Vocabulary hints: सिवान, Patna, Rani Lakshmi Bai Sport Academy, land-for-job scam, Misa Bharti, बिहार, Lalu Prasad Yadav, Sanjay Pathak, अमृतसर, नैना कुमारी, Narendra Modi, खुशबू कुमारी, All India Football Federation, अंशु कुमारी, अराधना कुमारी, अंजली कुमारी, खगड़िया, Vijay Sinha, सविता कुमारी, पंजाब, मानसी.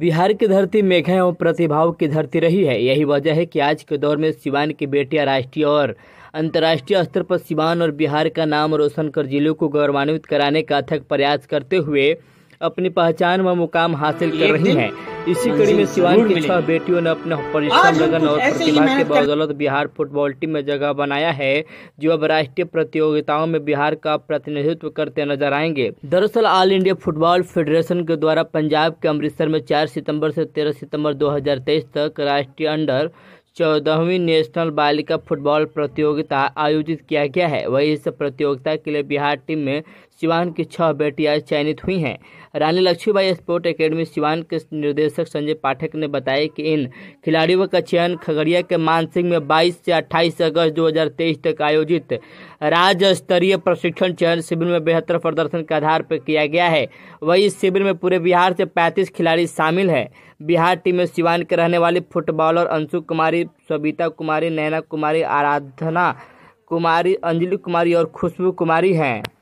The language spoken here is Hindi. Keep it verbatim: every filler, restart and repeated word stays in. बिहार की धरती मेघा एवं प्रतिभाओं की धरती रही है। यही वजह है कि आज के दौर में सिवान की बेटियां राष्ट्रीय और अंतर्राष्ट्रीय स्तर पर सिवान और बिहार का नाम रोशन कर जिलों को गौरवान्वित कराने का अथक प्रयास करते हुए अपनी पहचान व मुकाम हासिल कर रही हैं। इसी कड़ी में सिवान की छह बेटियों ने अपने परिश्रम, लगन और प्रतिभा के बदौलत बिहार फुटबॉल टीम में जगह बनाया है, जो अब राष्ट्रीय प्रतियोगिताओं में बिहार का प्रतिनिधित्व करते नजर आएंगे। दरअसल ऑल इंडिया फुटबॉल फेडरेशन के द्वारा पंजाब के अमृतसर में चार सितंबर से तेरह सितंबर दो हजार तेईस तक राष्ट्रीय अंडर चौदहवीं नेशनल बालिका फुटबॉल प्रतियोगिता आयोजित किया गया है। वहीं इस प्रतियोगिता के लिए बिहार टीम में सिवान की छह बेटियां चयनित हुई हैं। रानी लक्ष्मीबाई स्पोर्ट एकेडमी सिवान के निर्देशक संजय पाठक ने बताया कि इन खिलाड़ियों का चयन खगड़िया के मानसी में बाईस से अट्ठाईस अगस्त दो हजार तेईस तक आयोजित राज्य स्तरीय प्रशिक्षण चयन शिविर में बेहतर प्रदर्शन के आधार पर किया गया है। वहीं इस शिविर में पूरे बिहार से पैंतीस खिलाड़ी शामिल हैं। बिहार टीम में सिवान के रहने वाले फुटबॉलर अंशु कुमारी, सविता कुमारी, नैना कुमारी, अराधना कुमारी, अंजली कुमारी और खुशबू कुमारी हैं।